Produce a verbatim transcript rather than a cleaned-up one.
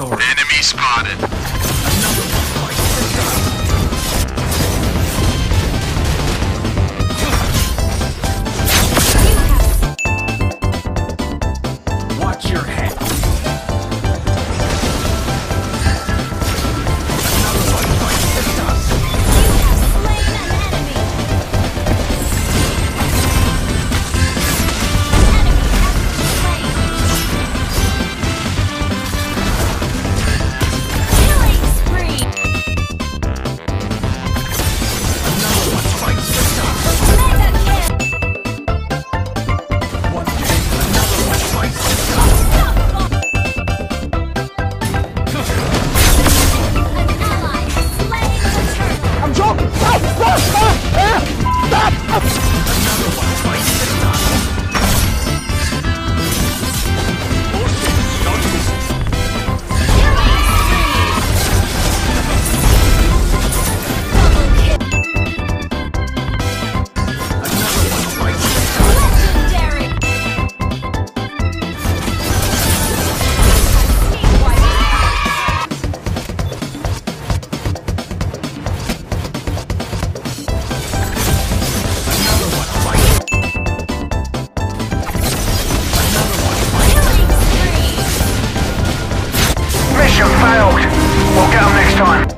Enemy spotted. Another one bites the dust. Watch your head. Another one bites the dust. You have slain an enemy. An enemy has been slain. Failed. We'll get them next time.